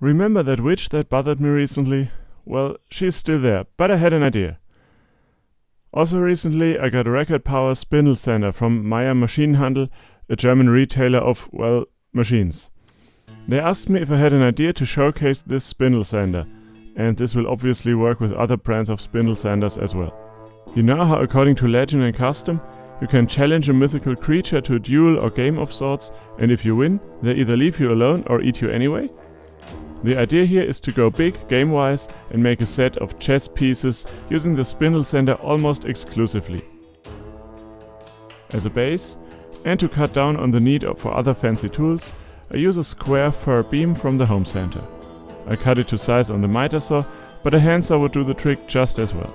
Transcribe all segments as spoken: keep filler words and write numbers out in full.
Remember that witch that bothered me recently? Well, she's still there, but I had an idea. Also recently, I got a record power spindle sander from Meyer Maschinenhandel, a German retailer of, well, machines. They asked me if I had an idea to showcase this spindle sander, and this will obviously work with other brands of spindle sanders as well. You know how, according to legend and custom, you can challenge a mythical creature to a duel or game of sorts, and if you win, they either leave you alone or eat you anyway? The idea here is to go big, game-wise, and make a set of chess pieces using the spindle sander almost exclusively as a base, and to cut down on the need for other fancy tools, I use a square fir beam from the home center. I cut it to size on the miter saw, but a handsaw would do the trick just as well.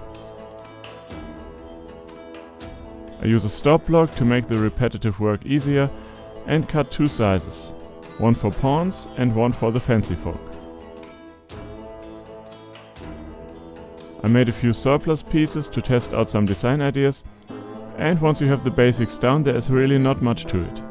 I use a stop block to make the repetitive work easier and cut two sizes, one for pawns and one for the fancy folk. I made a few surplus pieces to test out some design ideas, and once you have the basics down, there is really not much to it.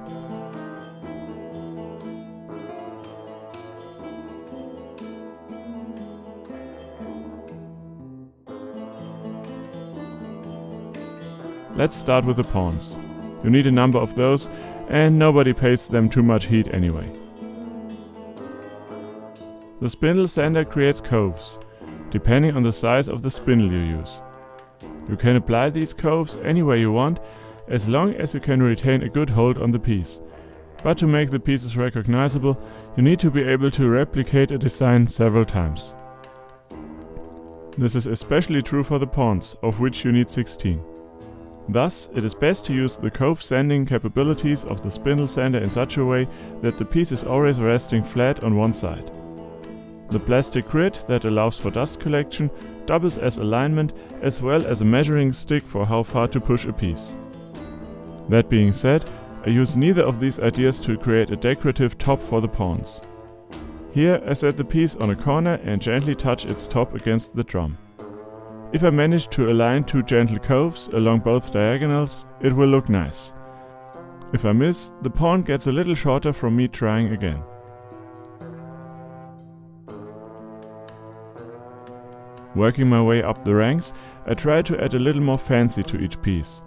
Let's start with the pawns. You need a number of those, and nobody pays them too much heat anyway. The spindle sander creates coves, depending on the size of the spindle you use. You can apply these coves any way you want, as long as you can retain a good hold on the piece. But to make the pieces recognizable, you need to be able to replicate a design several times. This is especially true for the pawns, of which you need sixteen. Thus, it is best to use the cove sanding capabilities of the spindle sander in such a way that the piece is always resting flat on one side. The plastic grid that allows for dust collection doubles as alignment as well as a measuring stick for how far to push a piece. That being said, I use neither of these ideas to create a decorative top for the pawns. Here I set the piece on a corner and gently touch its top against the drum. If I manage to align two gentle coves along both diagonals, it will look nice. If I miss, the pawn gets a little shorter from me trying again. Working my way up the ranks, I try to add a little more fancy to each piece.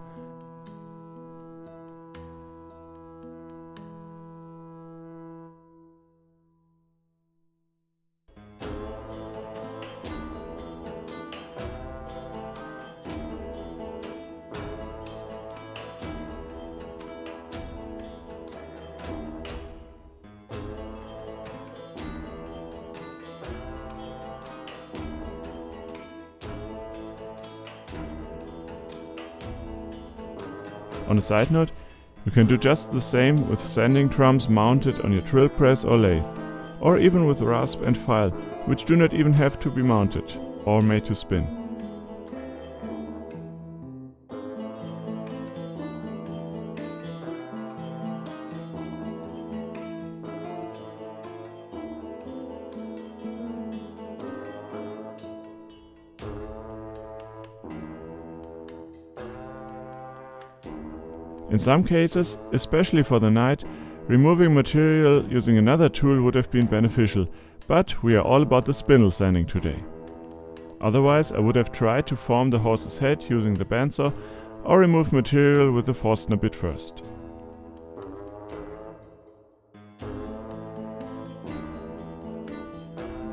On a side note, you can do just the same with sanding drums mounted on your drill press or lathe, or even with rasp and file, which do not even have to be mounted or made to spin. In some cases, especially for the night, removing material using another tool would have been beneficial, but we are all about the spindle sanding today. Otherwise, I would have tried to form the horse's head using the bandsaw or remove material with the Forstner bit first.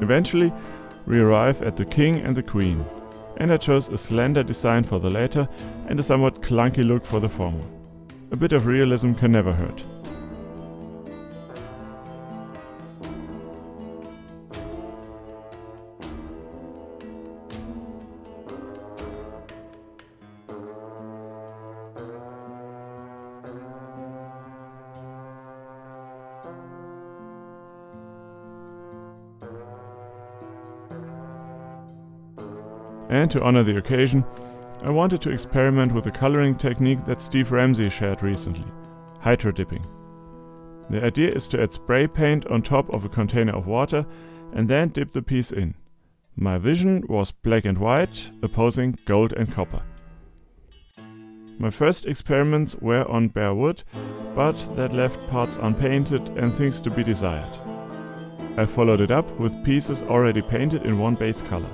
Eventually, we arrive at the king and the queen, and I chose a slender design for the latter and a somewhat clunky look for the former. A bit of realism can never hurt. And to honor the occasion, I wanted to experiment with a coloring technique that Steve Ramsey shared recently, hydro dipping. The idea is to add spray paint on top of a container of water and then dip the piece in. My vision was black and white, opposing gold and copper. My first experiments were on bare wood, but that left parts unpainted and things to be desired. I followed it up with pieces already painted in one base color.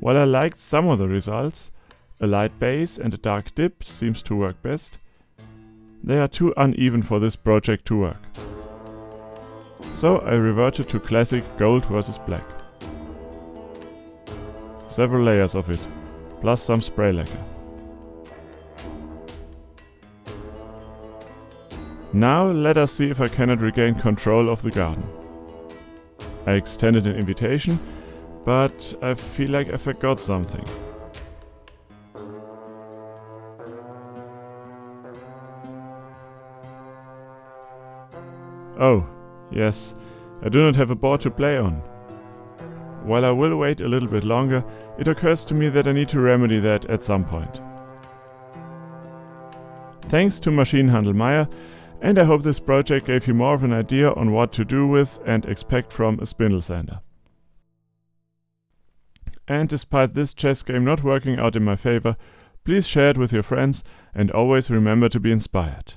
While I liked some of the results, a light base and a dark dip seems to work best. They are too uneven for this project to work. So I reverted to classic gold versus black. Several layers of it, plus some spray lacquer. Now let us see if I cannot regain control of the garden. I extended an invitation, but I feel like I forgot something. Oh, yes, I do not have a board to play on. While I will wait a little bit longer, it occurs to me that I need to remedy that at some point. Thanks to Maschinenhandel Meyer, and I hope this project gave you more of an idea on what to do with and expect from a spindle sander. And despite this chess game not working out in my favor, please share it with your friends and always remember to be inspired.